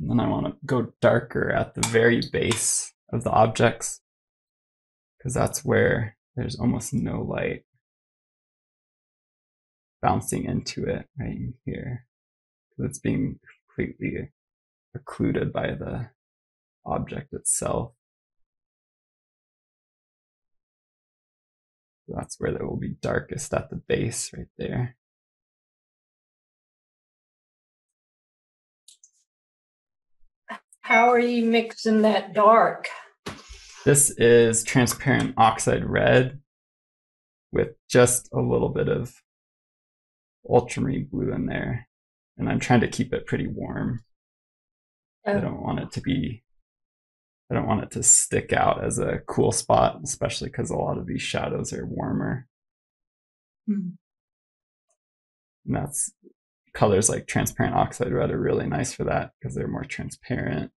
And then I want to go darker at the very base of the objects, because that's where there's almost no light bouncing into it right in here. So it's being completely occluded by the object itself. So that's where it will be darkest, at the base right there. How are you mixing that dark? This is transparent oxide red with just a little bit of ultramarine blue in there. And I'm trying to keep it pretty warm. Oh. I don't want it to stick out as a cool spot, especially because a lot of these shadows are warmer. Hmm. And that's colors like transparent oxide red are really nice for that, because they're more transparent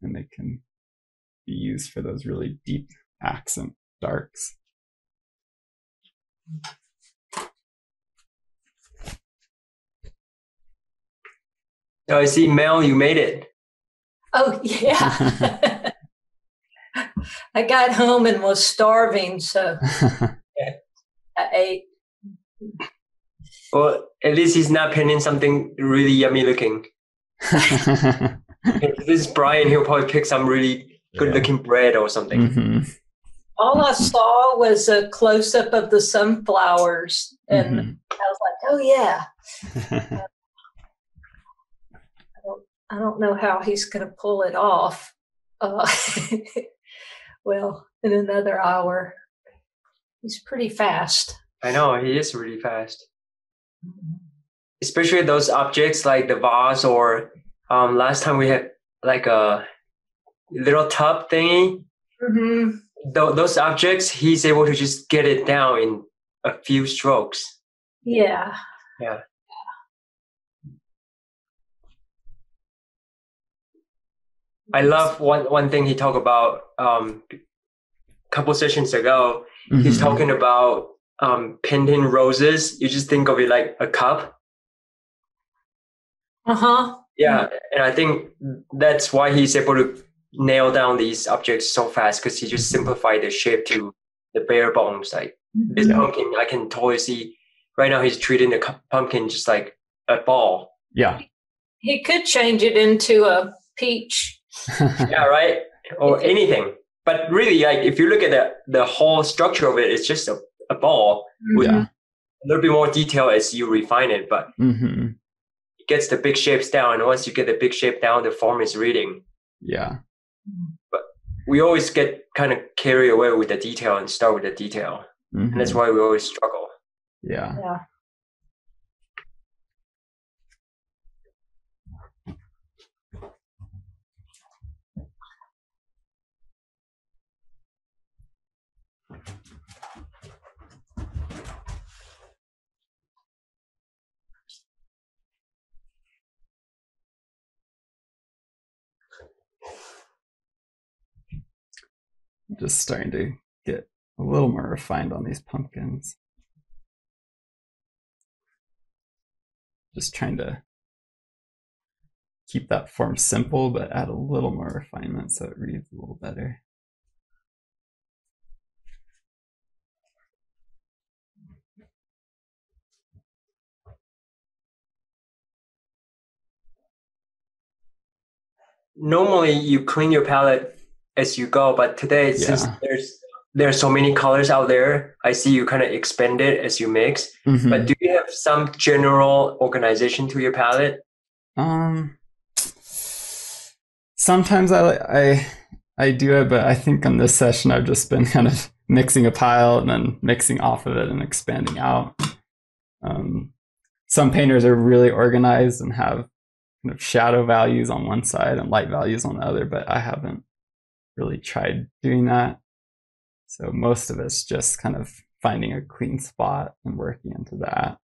and they can be used for those really deep accent darks. Oh, I see, Mel, you made it. Oh, yeah. I got home and was starving, so yeah. I ate. Well, at least he's not painting something really yummy looking. If this is Brian, he'll probably pick some really good looking bread or something. Mm-hmm. All I saw was a close up of the sunflowers, and I was like, oh, yeah. I don't know how he's going to pull it off. Well, in another hour. He's pretty fast. I know, he is really fast. Especially those objects like the vase, or last time we had like a little tub thingy. Those objects, he's able to just get it down in a few strokes. Yeah. Yeah. I love one thing he talked about a couple sessions ago. He's talking about painting roses. You just think of it like a cup. Yeah, and I think that's why he's able to nail down these objects so fast, because he just simplified the shape to the bare bones. Like this pumpkin, I can totally see right now he's treating the pumpkin just like a ball. Yeah. He could change it into a peach. Yeah, right? Or anything. But really, like if you look at the whole structure of it, it's just a ball with a little bit more detail as you refine it, but it gets the big shapes down, and once you get the big shape down, the form is reading. Yeah. But we always get kind of carried away with the detail and start with the detail. And that's why we always struggle. Yeah. Yeah. Just starting to get a little more refined on these pumpkins. Just trying to keep that form simple, but add a little more refinement so it reads a little better. Normally you clean your palette as you go, but today since there's so many colors out there, I see you kind of expand it as you mix. But do you have some general organization to your palette? Sometimes I do it, but I think on this session I've just been kind of mixing a pile and then mixing off of it and expanding out. Some painters are really organized and have kind of shadow values on one side and light values on the other, but I haven't really tried doing that. So most of it's just kind of finding a clean spot and working into that.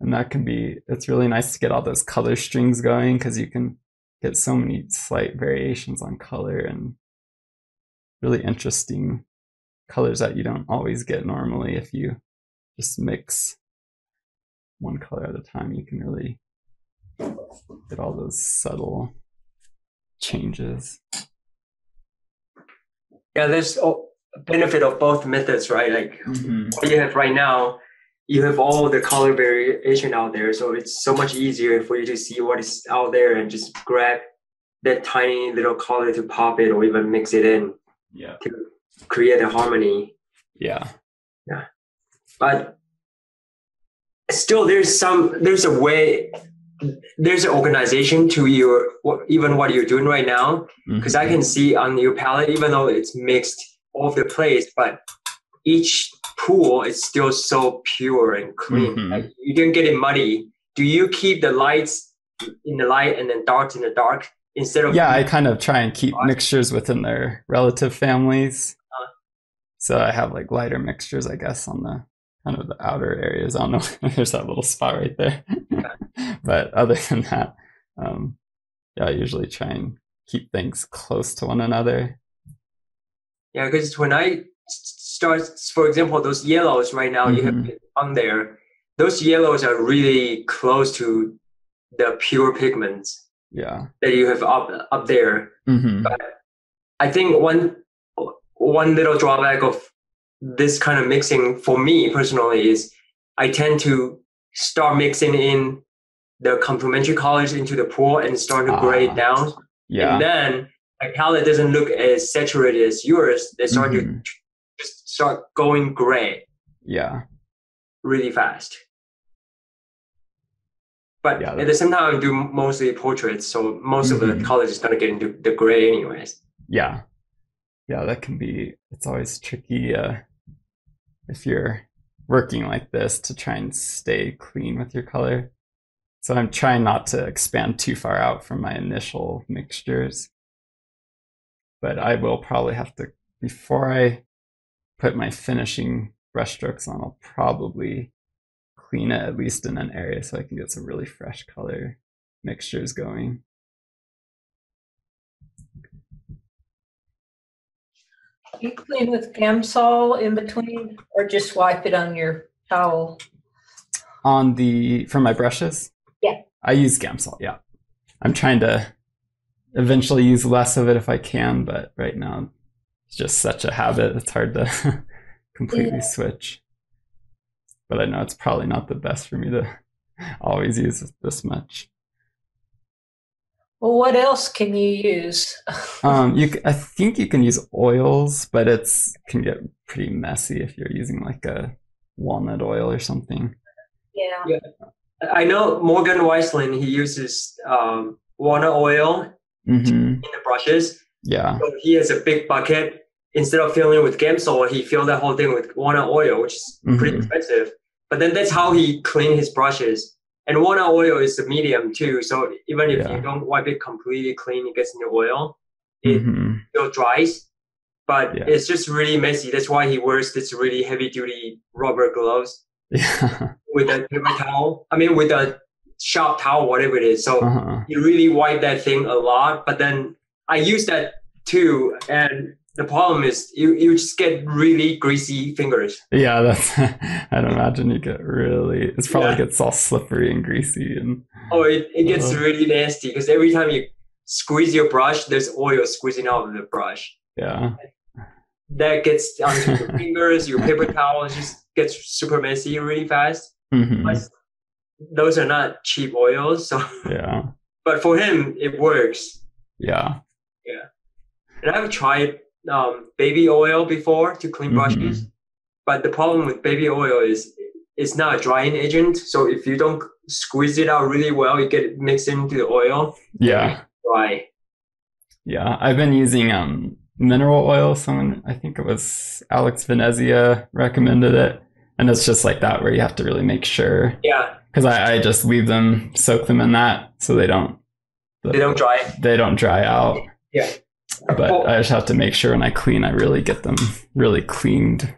And that can be, it's really nice to get all those color strings going, because you can get so many slight variations on color and really interesting colors that you don't always get normally if you just mix one color at a time, you can really get all those subtle changes. Yeah, there's a benefit of both methods, right? Like what you have right now, you have all the color variation out there, so it's so much easier for you to see what is out there and just grab that tiny little color to pop it or even mix it in to create a harmony. Yeah. But still, there's an organization to your even what you're doing right now, because I can see on your palette, even though it's mixed all over the place, but each pool is still so pure and clean. Like, you didn't get it muddy. Do you keep the lights in the light and then darks in the dark instead of? Yeah, I kind of try and keep mixtures within their relative families. So I have like lighter mixtures, I guess, on the kind of the outer areas. I don't know. There's that little spot right there. But other than that, I usually try and keep things close to one another. Yeah, because when I start, for example, those yellows right now you have on there, those yellows are really close to the pure pigments that you have up there. But I think one little drawback of this kind of mixing for me personally is I tend to start mixing in the complementary colors into the pool and start to grade down. And then my palette doesn't look as saturated as yours. They start to just start going gray. Really fast. But at the same time, I do mostly portraits. So most of the colors is going to get into the gray anyways. Yeah, that can be, it's always tricky if you're working like this to try and stay clean with your color. So I'm trying not to expand too far out from my initial mixtures. But I will probably have to, before I put my finishing brushstrokes on, I'll probably clean it at least in an area so I can get some really fresh color mixtures going. You clean with Gamsol in between, or just wipe it on your towel? For my brushes? Yeah. I use Gamsol, I'm trying to eventually use less of it if I can, but right now it's just such a habit, it's hard to completely switch. But I know it's probably not the best for me to always use this much. Well, what else can you use? I think you can use oils, but it can get pretty messy if you're using like a walnut oil or something. Yeah. I know Morgan Weisland, he uses walnut oil in the brushes. So he has a big bucket. Instead of filling it with Gamsol, he filled that whole thing with walnut oil, which is pretty expensive. But then that's how he cleaned his brushes. And walnut oil is the medium too, so even if you don't wipe it completely clean, it gets in the oil, it still dries. But it's just really messy. That's why he wears this really heavy-duty rubber gloves with a paper towel. I mean, with a sharp towel, whatever it is. So you really wipe that thing a lot. But then I use that too, and the problem is you just get really greasy fingers. Yeah, that's. I'd imagine you get really. It's probably gets all slippery and greasy and. Oh, it gets really nasty because every time you squeeze your brush, there's oil squeezing out of the brush. Yeah. That gets onto your fingers. Your paper towel just gets super messy really fast. But those are not cheap oils, so. Yeah. But for him, it works. Yeah. And I've tried. Baby oil before to clean brushes, but the problem with baby oil is it's not a drying agent. So if you don't squeeze it out really well, you get it mixed into the oil. Yeah. Dry. Yeah, I've been using mineral oil. Someone, I think it was Alex Venezia, recommended it, and it's just like that where you have to really make sure. Yeah. Because I just leave them, soak them in that, so they don't. They don't dry. They don't dry out. Yeah. But I just have to make sure when I clean, I really get them really cleaned.